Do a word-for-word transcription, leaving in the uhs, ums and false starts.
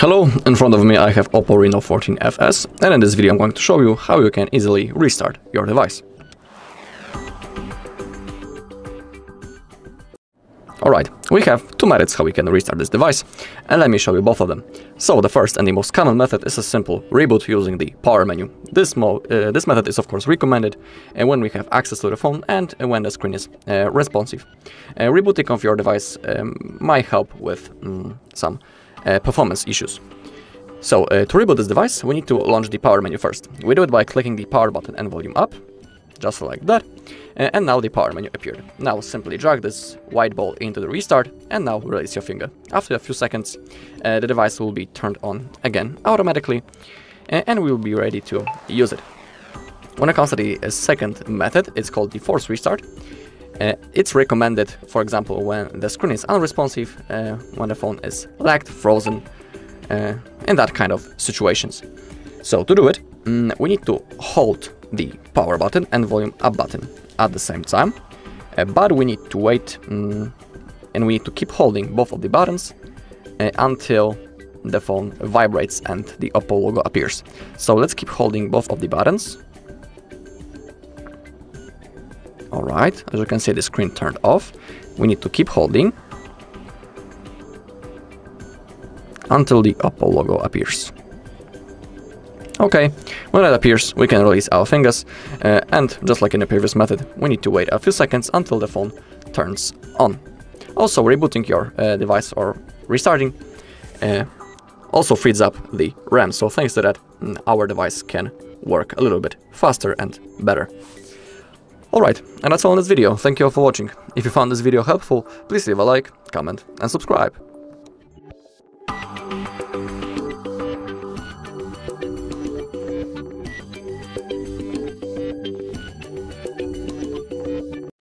Hello, in front of me I have OPPO Reno fourteen F S, and in this video I'm going to show you how you can easily restart your device. Alright, we have two methods how we can restart this device, and let me show you both of them. So the first and the most common method is a simple reboot using the power menu. This, mo uh, this method is of course recommended uh, when we have access to the phone and uh, when the screen is uh, responsive. Uh, rebooting of your device um, might help with um, some uh, performance issues. So uh, to reboot this device we need to launch the power menu first. We do it by clicking the power button and volume up. Just like that, and now the power menu appeared. Now simply drag this white ball into the restart and now release your finger. After a few seconds uh, the device will be turned on again automatically and we will be ready to use it. When it comes to the second method, it's called the force restart. Uh, it's recommended, for example, when the screen is unresponsive, uh, when the phone is lagged, frozen, uh, in that kind of situations. So to do it, um, we need to hold the power button and volume up button at the same time, uh, but we need to wait um, and we need to keep holding both of the buttons uh, until the phone vibrates and the OPPO logo appears. So let's keep holding both of the buttons. Alright, as you can see the screen turned off. We need to keep holding until the OPPO logo appears. Okay, when it appears, we can release our fingers, uh, and just like in the previous method, we need to wait a few seconds until the phone turns on. Also, rebooting your uh, device or restarting uh, also frees up the RAM, so thanks to that, our device can work a little bit faster and better. Alright, and that's all in this video. Thank you all for watching. If you found this video helpful, please leave a like, comment and subscribe.